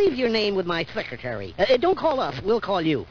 leave your name with my secretary. Don't call us. We'll call you.